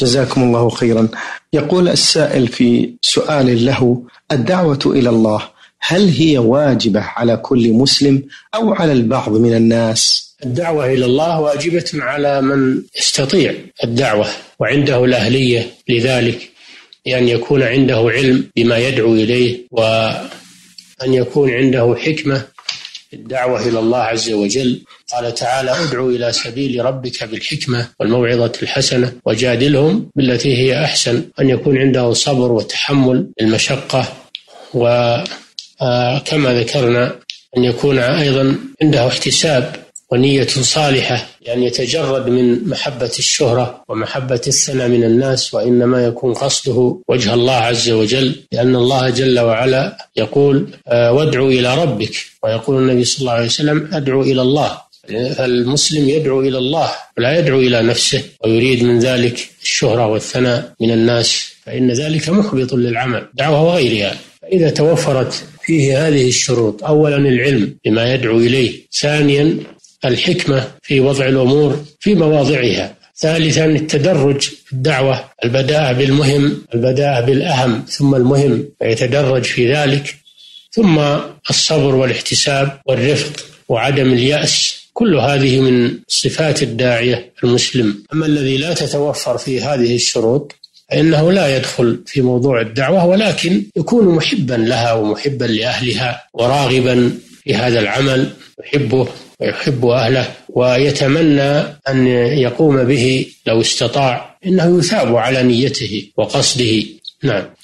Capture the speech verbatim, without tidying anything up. جزاكم الله خيرا. يقول السائل في سؤال له: الدعوة إلى الله هل هي واجبة على كل مسلم أو على البعض من الناس؟ الدعوة إلى الله واجبة على من يستطيع الدعوة وعنده الأهلية لذلك، لأن يكون عنده علم بما يدعو إليه، وأن يكون عنده حكمة الدعوة إلى الله عز وجل. قال تعالى: ادعو إلى سبيل ربك بالحكمة والموعظة الحسنة وجادلهم بالتي هي أحسن. أن يكون عنده صبر وتحمل المشقة، وكما ذكرنا أن يكون أيضا عنده احتساب ونية صالحة، يعني يتجرد من محبة الشهرة ومحبة الثناء من الناس، وإنما يكون قصده وجه الله عز وجل، لأن الله جل وعلا يقول: وادعو إلى ربك، ويقول النبي صلى الله عليه وسلم: أدعو إلى الله. فالمسلم يدعو إلى الله ولا يدعو إلى نفسه ويريد من ذلك الشهرة والثناء من الناس، فإن ذلك محبط للعمل، دعوة وغيرها. فإذا توفرت فيه هذه الشروط: أولا العلم بما يدعو إليه، ثانيا الحكمة في وضع الأمور في مواضعها، ثالثا التدرج في الدعوة، البداء بالمهم، البداء بالأهم ثم المهم ويتدرج في ذلك، ثم الصبر والاحتساب والرفق وعدم اليأس. كل هذه من صفات الداعية المسلم. أما الذي لا تتوفر فيه هذه الشروط فإنه لا يدخل في موضوع الدعوة، ولكن يكون محبا لها ومحبا لأهلها وراغبا في هذا العمل، يحبه ويحب أهله ويتمنى أن يقوم به لو استطاع، إنه يثاب على نيته وقصده. نعم.